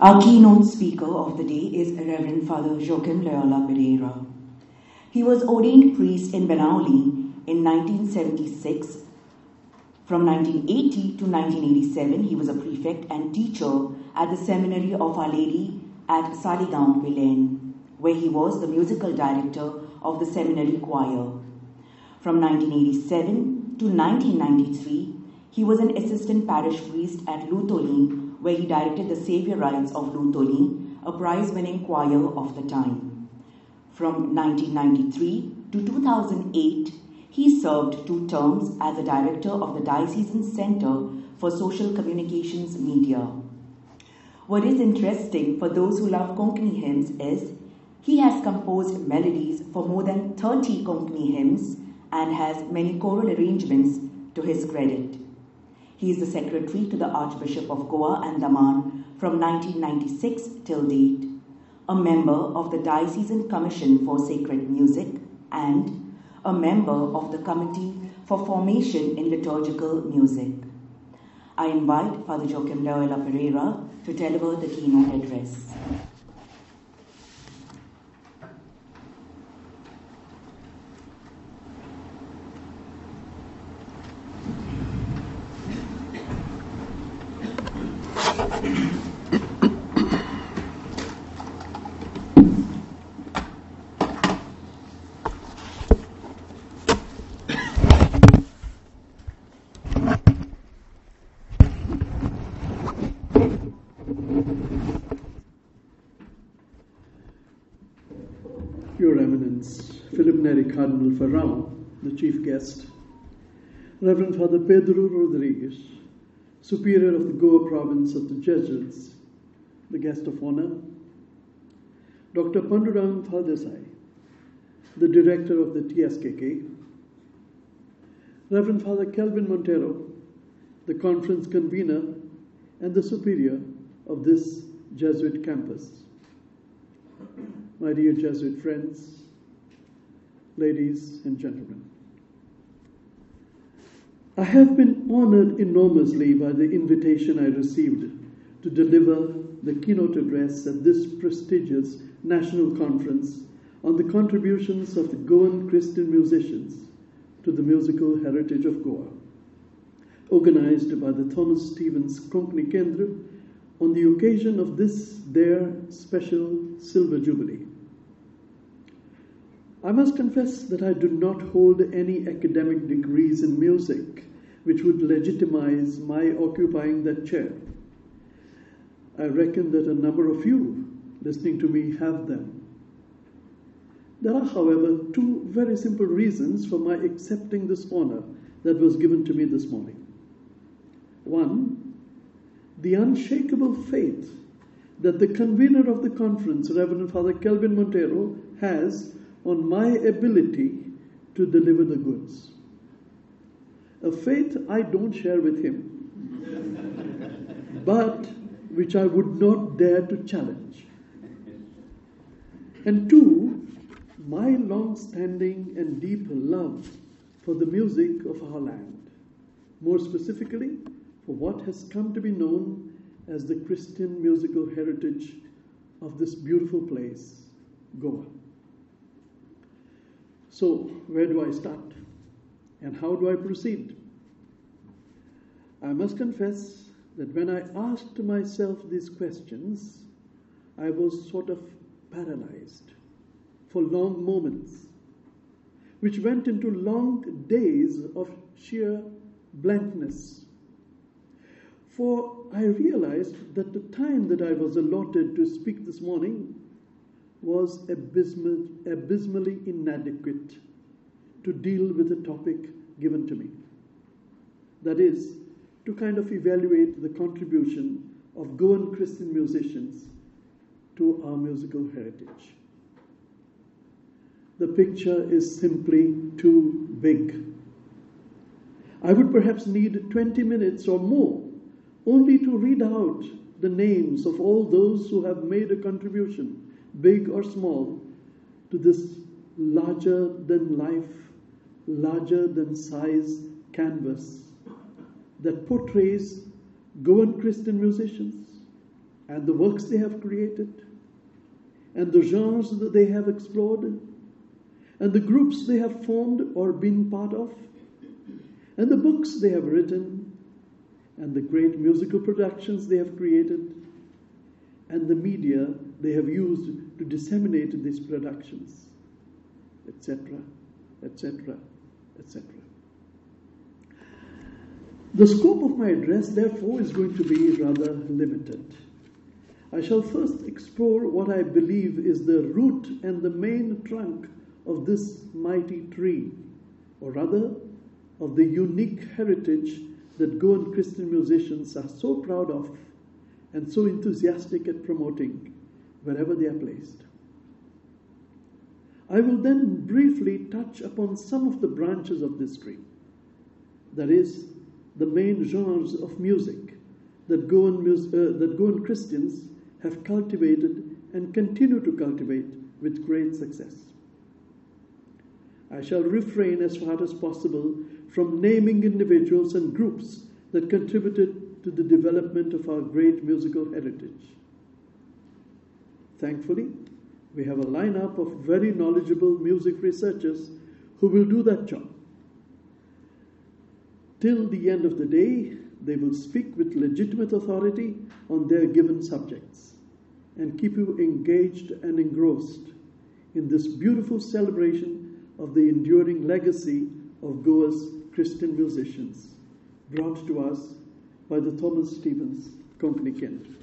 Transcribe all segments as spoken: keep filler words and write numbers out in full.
Our keynote speaker of the day is Reverend Father Joachim Loiola Pereira. He was ordained priest in Benaulim in nineteen seventy-six. From nineteen eighty to nineteen eighty-seven, he was a prefect and teacher at the Seminary of Our Lady at Saligao Vilain, where he was the musical director of the seminary choir. From nineteen eighty-seven to nineteen ninety-three, he was an assistant parish priest at Loutolim, where he directed The Saviour Rites of Lutoli, a prize-winning choir of the time. From nineteen ninety-three to two thousand eight, he served two terms as a director of the Diocesan Centre for Social Communications Media. What is interesting for those who love Konkani hymns is he has composed melodies for more than thirty Konkani hymns and has many choral arrangements to his credit. He is the secretary to the Archbishop of Goa and Daman from nineteen ninety-six till date, a member of the Diocesan Commission for Sacred Music, and a member of the Committee for Formation in Liturgical Music. I invite Father Joachim Loiola Pereira to deliver the keynote address. Your Eminence, Philip Neri Cardinal Ferrao, the chief guest, Reverend Father Pedro Rodriguez, Superior of the Goa Province of the Jesuits, the guest of honor, Doctor Pandurang Thaldesai, the director of the T S K K, Reverend Father Kelvin Montero, the conference convener and the superior of this Jesuit campus. My dear Jesuit friends, ladies and gentlemen, I have been honored enormously by the invitation I received to deliver the keynote address at this prestigious national conference on the contributions of the Goan Christian musicians to the musical heritage of Goa, organized by the Thomas Stevens Konknni Kendr on the occasion of this their special silver jubilee. I must confess that I do not hold any academic degrees in music which would legitimize my occupying that chair. I reckon that a number of you listening to me have them. There are, however, two very simple reasons for my accepting this honor that was given to me this morning. One, the unshakable faith that the convener of the conference, Reverend Father Kelvin Montero, has on my ability to deliver the goods. A faith I don't share with him, but which I would not dare to challenge. And two, my long-standing and deep love for the music of our land, more specifically for what has come to be known as the Christian musical heritage of this beautiful place, Goa. So, where do I start? And how do I proceed? I must confess that when I asked myself these questions, I was sort of paralyzed for long moments, which went into long days of sheer blankness. For I realized that the time that I was allotted to speak this morning was abysmal, abysmally inadequate to deal with the topic given to me. That is, to kind of evaluate the contribution of Goan Christian musicians to our musical heritage. The picture is simply too big. I would perhaps need twenty minutes or more only to read out the names of all those who have made a contribution, big or small, to this larger-than-life, larger-than-size canvas that portrays Goan Christian musicians and the works they have created, and the genres that they have explored, and the groups they have formed or been part of, and the books they have written, and the great musical productions they have created, and the media they have used to disseminate these productions, et cetera, et cetera, et cetera. The scope of my address, therefore, is going to be rather limited. I shall first explore what I believe is the root and the main trunk of this mighty tree, or rather, of the unique heritage that Goan Christian musicians are so proud of and so enthusiastic at promoting wherever they are placed. I will then briefly touch upon some of the branches of this tree, that is, the main genres of music that Goan, mus uh, that Goan Christians have cultivated and continue to cultivate with great success. I shall refrain as far as possible from naming individuals and groups that contributed to the development of our great musical heritage. Thankfully, we have a lineup of very knowledgeable music researchers who will do that job. Till the end of the day, they will speak with legitimate authority on their given subjects and keep you engaged and engrossed in this beautiful celebration of the enduring legacy of Goa's Christian musicians, brought to us by the Thomas Stevens Konknni Kendr.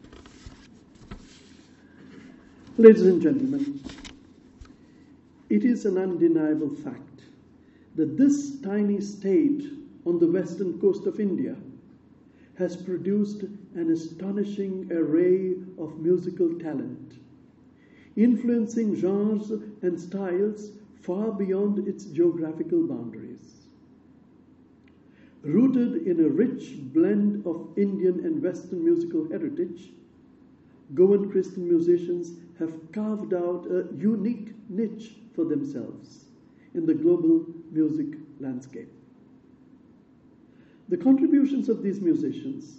Ladies and gentlemen, it is an undeniable fact that this tiny state on the western coast of India has produced an astonishing array of musical talent, influencing genres and styles far beyond its geographical boundaries. Rooted in a rich blend of Indian and Western musical heritage, Goan Christian musicians have carved out a unique niche for themselves in the global music landscape. The contributions of these musicians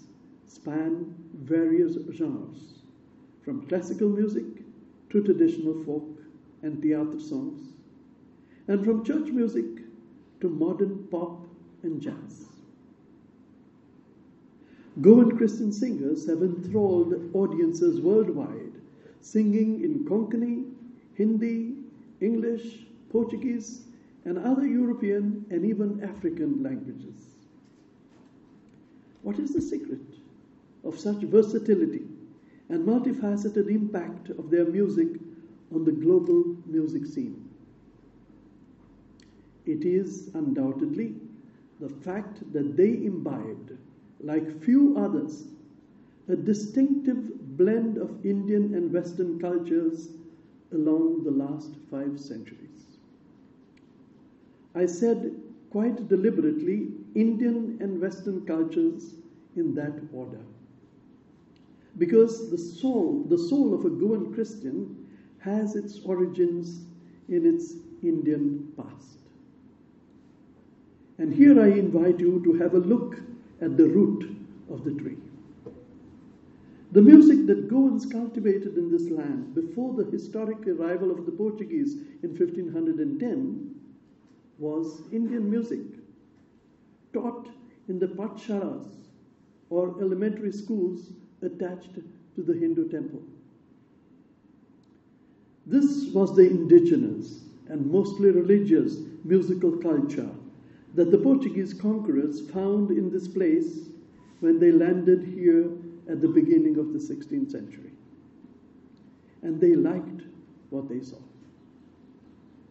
span various genres, from classical music to traditional folk and theatre songs, and from church music to modern pop and jazz. Goan Christian singers have enthralled audiences worldwide, singing in Konkani, Hindi, English, Portuguese, and other European and even African languages. What is the secret of such versatility and multifaceted impact of their music on the global music scene? It is undoubtedly the fact that they imbibed, like few others, a distinctive blend of Indian and Western cultures along the last five centuries. I said quite deliberately Indian and Western cultures in that order, because the soul, the soul of a Goan Christian has its origins in its Indian past. And here I invite you to have a look at the root of the tree. The music that Goans cultivated in this land before the historic arrival of the Portuguese in fifteen ten was Indian music, taught in the patshalas, or elementary schools attached to the Hindu temple. This was the indigenous and mostly religious musical culture that the Portuguese conquerors found in this place when they landed here at the beginning of the sixteenth century. And they liked what they saw.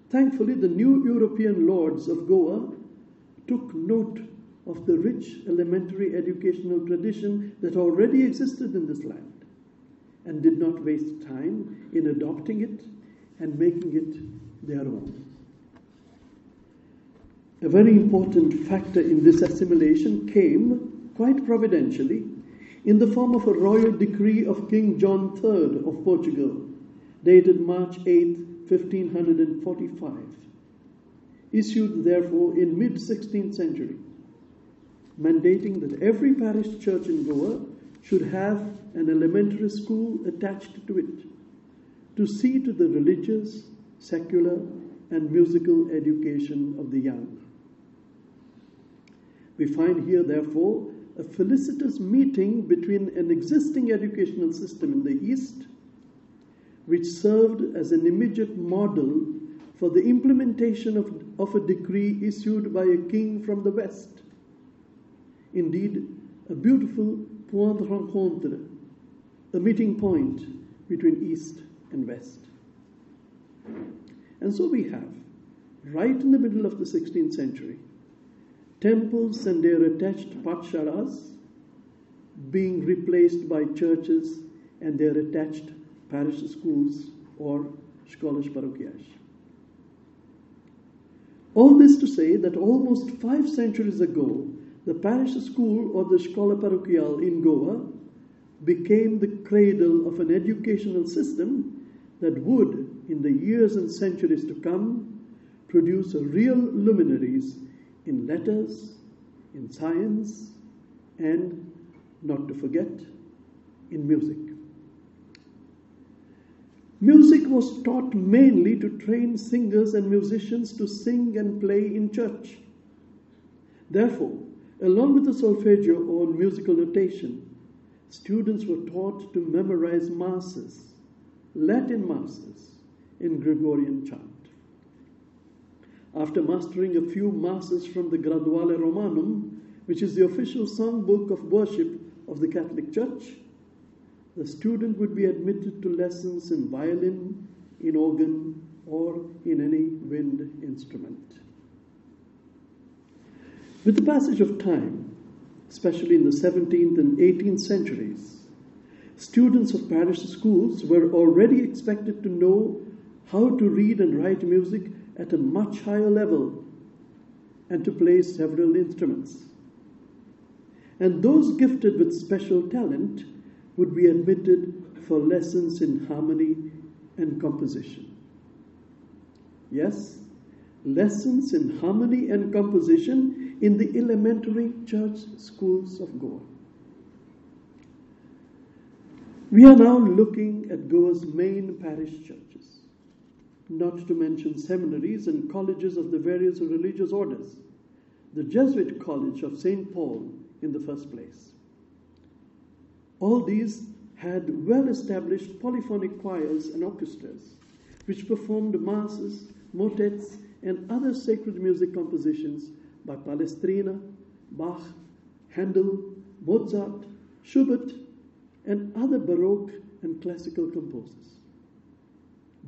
Thankfully, the new European lords of Goa took note of the rich elementary educational tradition that already existed in this land and did not waste time in adopting it and making it their own. A very important factor in this assimilation came, quite providentially, in the form of a royal decree of King John the Third of Portugal, dated March eighth, fifteen forty-five, issued therefore in mid sixteenth century, mandating that every parish church in Goa should have an elementary school attached to it, to see to the religious, secular, and musical education of the young. We find here, therefore, a felicitous meeting between an existing educational system in the East, which served as an immediate model for the implementation of, of a decree issued by a king from the West. Indeed, a beautiful point de rencontre, a meeting point between East and West. And so we have, right in the middle of the sixteenth century, temples and their attached patshalas being replaced by churches and their attached parish schools or scholas paroquiais. All this to say that almost five centuries ago, the parish school or the schola paroquial in Goa became the cradle of an educational system that would, in the years and centuries to come, produce real luminaries in letters, in science, and, not to forget, in music. Music was taught mainly to train singers and musicians to sing and play in church. Therefore, along with the solfeggio or musical notation, students were taught to memorize masses, Latin masses, in Gregorian chant. After mastering a few masses from the Graduale Romanum, which is the official songbook of worship of the Catholic Church, the student would be admitted to lessons in violin, in organ, or in any wind instrument. With the passage of time, especially in the seventeenth and eighteenth centuries, students of parish schools were already expected to know how to read and write music at a much higher level and to play several instruments. And those gifted with special talent would be admitted for lessons in harmony and composition. Yes, lessons in harmony and composition in the elementary church schools of Goa. We are now looking at Goa's main parish churches, not to mention seminaries and colleges of the various religious orders, the Jesuit College of Saint Paul in the first place. All these had well-established polyphonic choirs and orchestras, which performed masses, motets, and other sacred music compositions by Palestrina, Bach, Handel, Mozart, Schubert, and other Baroque and classical composers,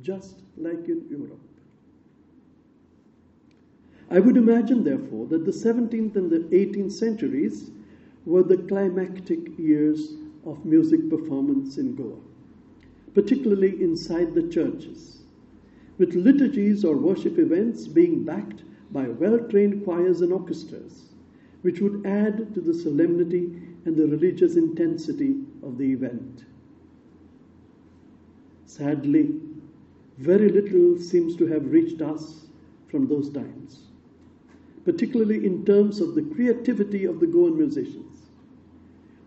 just like in Europe. I would imagine, therefore, that the seventeenth and the eighteenth centuries were the climactic years of music performance in Goa, particularly inside the churches, with liturgies or worship events being backed by well-trained choirs and orchestras, which would add to the solemnity and the religious intensity of the event. Sadly, very little seems to have reached us from those times, particularly in terms of the creativity of the Goan musicians,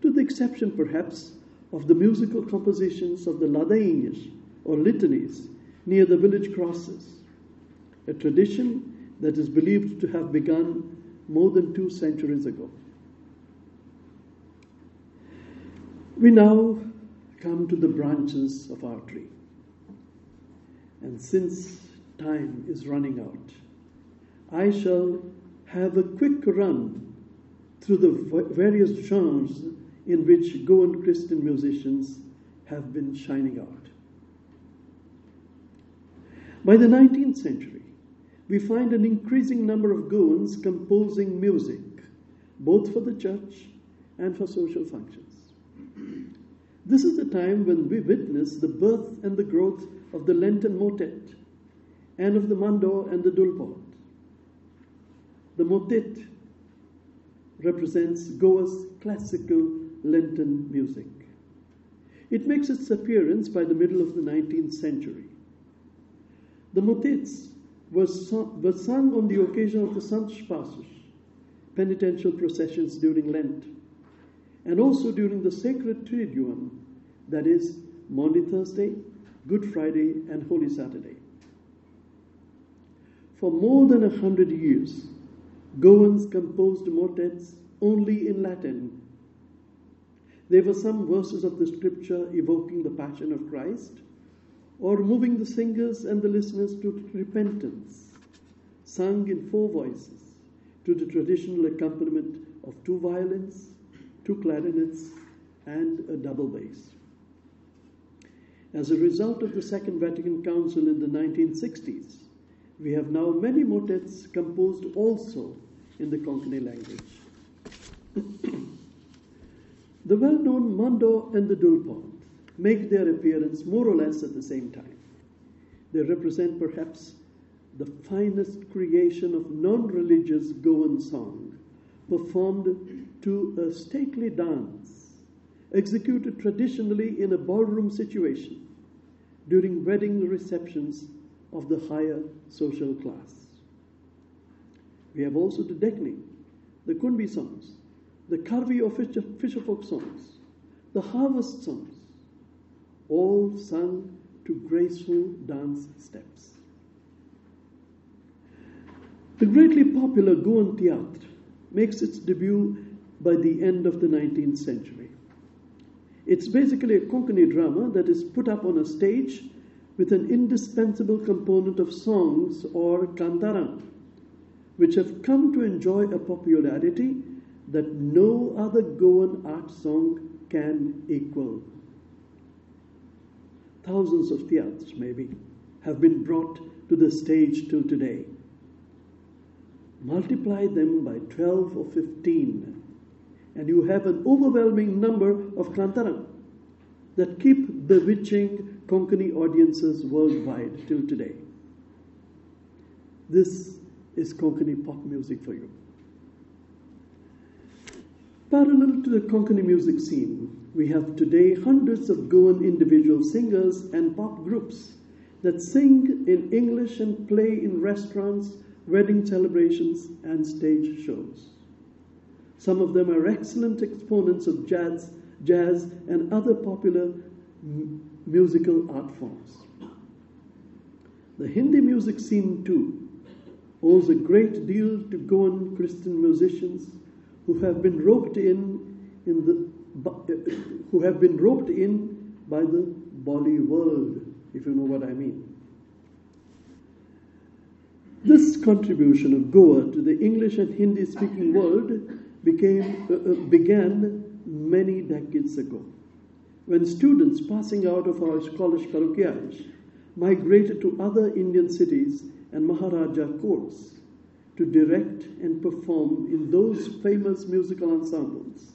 to the exception perhaps of the musical compositions of the Ladainhas or litanies near the village crosses, a tradition that is believed to have begun more than two centuries ago. We now come to the branches of our tree. And since time is running out, I shall have a quick run through the various genres in which Goan Christian musicians have been shining out. By the nineteenth century, we find an increasing number of Goans composing music, both for the church and for social functions. This is the time when we witness the birth and the growth of the Lenten motet, and of the Mando and the Dulpod. The motet represents Goa's classical Lenten music. It makes its appearance by the middle of the nineteenth century. The motets were, sung, were sung on the occasion of the Sant Pasush, penitential processions during Lent, and also during the sacred Triduum that is, Maundy Thursday, Good Friday, and Holy Saturday. For more than a hundred years, Goans composed motets only in Latin. There were some verses of the scripture evoking the passion of Christ, or moving the singers and the listeners to repentance, sung in four voices, to the traditional accompaniment of two violins, two clarinets, and a double bass. As a result of the Second Vatican Council in the nineteen sixties, we have now many motets composed also in the Konkani language. The well-known Mando and the Dulpod make their appearance more or less at the same time. They represent perhaps the finest creation of non-religious Goan song, performed to a stately dance, executed traditionally in a ballroom situation during wedding receptions of the higher social class. We have also the dekni, the kunbi songs, the karvi or fisher folk songs, the harvest songs, all sung to graceful dance steps. The greatly popular Goan theatre makes its debut by the end of the nineteenth century. It's basically a Konkani drama that is put up on a stage with an indispensable component of songs or kantara, which have come to enjoy a popularity that no other Goan art song can equal. Thousands of theatres, maybe, have been brought to the stage till today. Multiply them by twelve or fifteen, and you have an overwhelming number of kantara that keep bewitching Konkani audiences worldwide till today. This is Konkani pop music for you. Parallel to the Konkani music scene, we have today hundreds of Goan individual singers and pop groups that sing in English and play in restaurants, wedding celebrations, and stage shows. Some of them are excellent exponents of jazz, jazz and other popular m- musical art forms. The Hindi music scene, too, owes a great deal to Goan Christian musicians who have been roped in, in the, who have been roped in by the Bollywood world, if you know what I mean. This contribution of Goa to the English and Hindi-speaking world became, uh, uh, began many decades ago, when students passing out of our college paroquiales migrated to other Indian cities and Maharaja courts to direct and perform in those famous musical ensembles,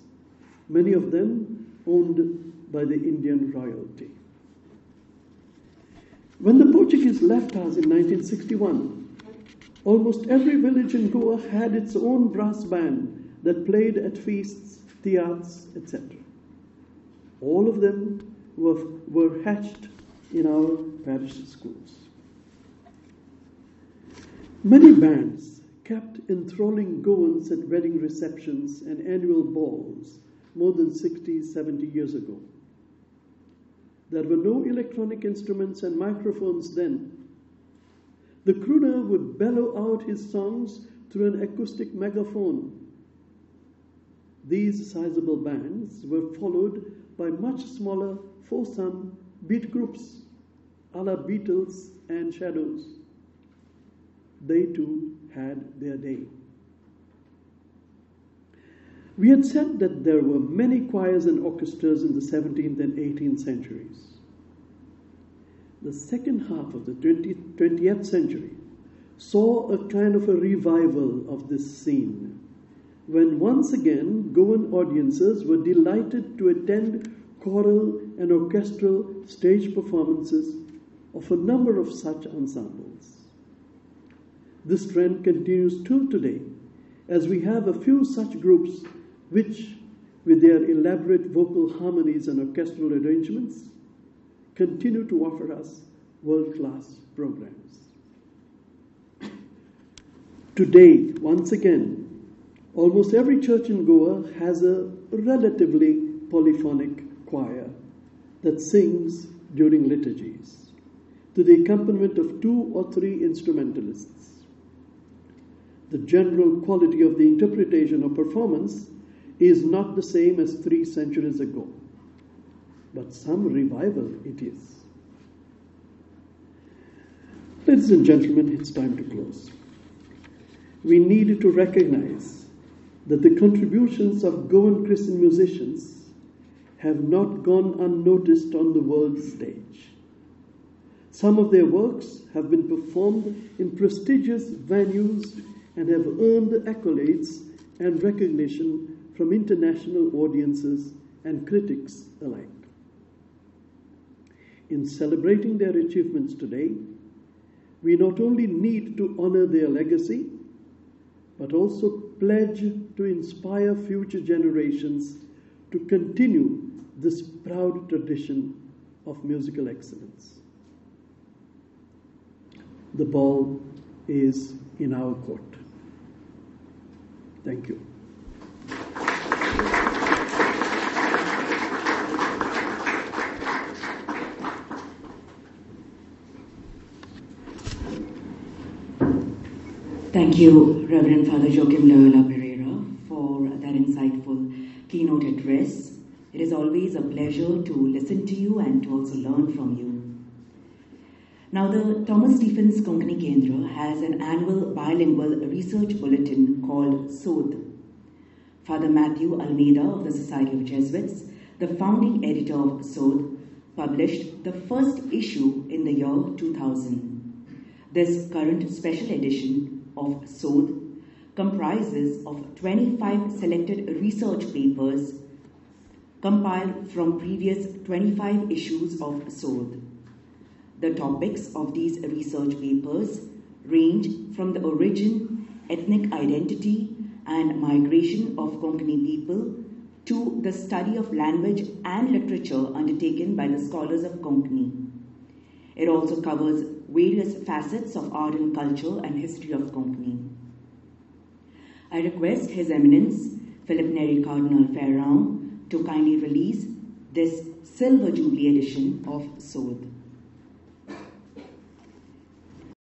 many of them owned by the Indian royalty. When the Portuguese left us in nineteen sixty-one, almost every village in Goa had its own brass band that played at feasts, theatres, et cetera. All of them were, were hatched in our parish schools. Many bands kept enthralling Goans at wedding receptions and annual balls more than sixty, seventy years ago. There were no electronic instruments and microphones then. The crooner would bellow out his songs through an acoustic megaphone. These sizable bands were followed by much smaller foursome beat groups, a la Beatles and Shadows. They too had their day. We had said that there were many choirs and orchestras in the seventeenth and eighteenth centuries. The second half of the twentieth century saw a kind of a revival of this scene, when once again Goan audiences were delighted to attend choral and orchestral stage performances of a number of such ensembles. This trend continues till today, as we have a few such groups which, with their elaborate vocal harmonies and orchestral arrangements, continue to offer us world-class programs. Today, once again, almost every church in Goa has a relatively polyphonic choir that sings during liturgies, to the accompaniment of two or three instrumentalists. The general quality of the interpretation or performance is not the same as three centuries ago, but some revival it is. Ladies and gentlemen, it's time to close. We need to recognize that the contributions of Goan Christian musicians have not gone unnoticed on the world stage. Some of their works have been performed in prestigious venues and have earned accolades and recognition from international audiences and critics alike. In celebrating their achievements today, we not only need to honor their legacy, but also pledge to inspire future generations to continue this proud tradition of musical excellence. The ball is in our court. Thank you. Thank you, Reverend Father Joachim Loiola Pereira, for that insightful keynote address. It is always a pleasure to listen to you and to also learn from you. Now, the Thomas Stevens Konknni Kendr has an annual bilingual research bulletin called Sodh. Father Matthew Almeida of the Society of Jesuits, the founding editor of Sodh, published the first issue in the year two thousand. This current special edition of Sodh comprises of twenty-five selected research papers compiled from previous twenty-five issues of Sodh. The topics of these research papers range from the origin, ethnic identity, and migration of Konkani people to the study of language and literature undertaken by the scholars of Konkani. It also covers various facets of art and culture and history of Konkani. I request His Eminence, Philip Neri Cardinal Ferrao, to kindly release this Silver Jubilee edition of Sodh.